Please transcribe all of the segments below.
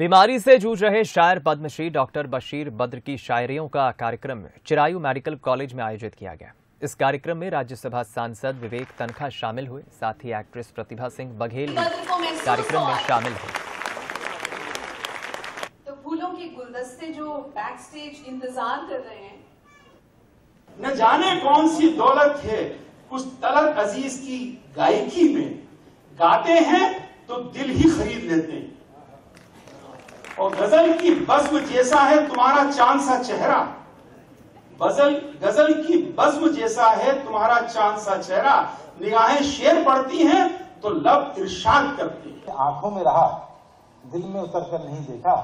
बीमारी से जूझ रहे शायर पद्मश्री डॉ. बशीर बद्र की शायरियों का कार्यक्रम चिरायु मेडिकल कॉलेज में आयोजित किया गया। इस कार्यक्रम में राज्यसभा सांसद विवेक तनखा शामिल हुए, साथ ही एक्ट्रेस प्रतिभा सिंह बघेल कार्यक्रम में शामिल हुए। गुलदस्ते जो बैक स्टेज इंतजार कर रहे हैं, न जाने कौन सी दौलत है उस तलत अजीज की गायकी में। गाते हैं तो दिल ही खरीद लेते हैं। और गजल की बज़्म जैसा है तुम्हारा चांद सा चेहरा, गजल की बज़्म जैसा है तुम्हारा चांद सा चेहरा। निगाहें शेर पढ़ती हैं तो लब इरशाद करती हैं। आंखों में रहा, दिल में उतर कर नहीं देखा।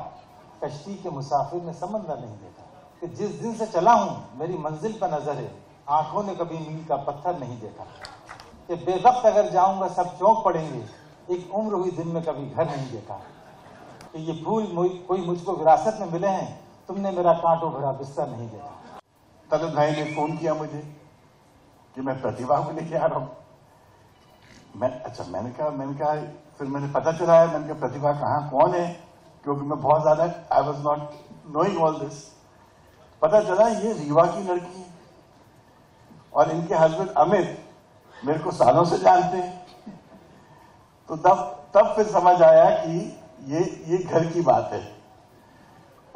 कश्ती के मुसाफिर ने समंदर नहीं देखा। कि जिस दिन से चला हूँ मेरी मंजिल पर नजर है, आंखों ने कभी मील का पत्थर नहीं देखा। कि बेवक्त अगर जाऊंगा सब चौंक पड़ेंगे, एक उम्र हुई दिन में कभी घर नहीं देखा। कि ये फूल कोई मुझको विरासत में मिले हैं, तुमने मेरा कांटों भरा बिस्तर नहीं देखा। तलत भाई ने फोन किया मुझे कि मैं प्रतिभा को लेके आ रहा हूँ। मैंने कहा फिर मैंने पता चलाया, मैंने कहा प्रतिभा कहाँ कौन है, क्योंकि मैं बहुत ज्यादा I was not knowing all this. पता चला ये रीवा की लड़की है और इनके हस्बैंड अमित मेरे को सालों से जानते हैं। तो तब फिर समझ आया कि ये घर की बात है।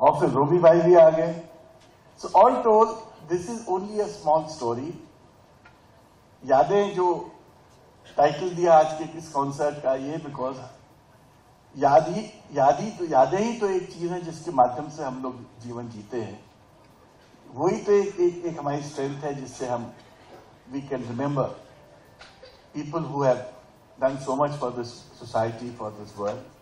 और फिर रोबी भाई भी आ गए। So all told this is only a small story. यादें जो टाइटल दिया आज के इस कॉन्सर्ट का, ये बिकॉज यादें ही तो एक चीज है जिसके माध्यम से हम लोग जीवन जीते हैं। वही तो एक हमारी स्ट्रेंथ है, जिससे हम we can remember people who have done so much for this society, for this world.